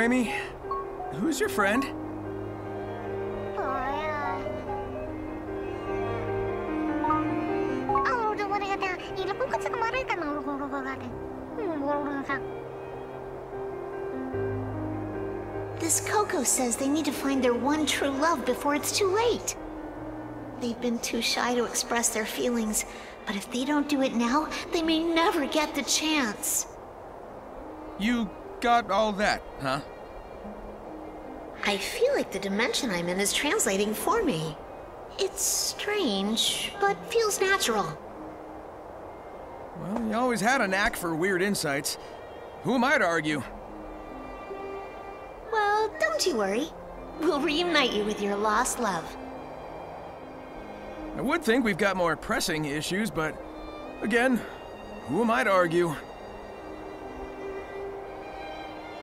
Amy, who's your friend? This Coco says they need to find their one true love before it's too late. They've been too shy to express their feelings, but if they don't do it now, they may never get the chance. You got all that, huh? I feel like the dimension I'm in is translating for me. It's strange, but feels natural. Well, you always had a knack for weird insights. Who am I to argue? Well, don't you worry. We'll reunite you with your lost love. I would think we've got more pressing issues, but again, who am I to argue?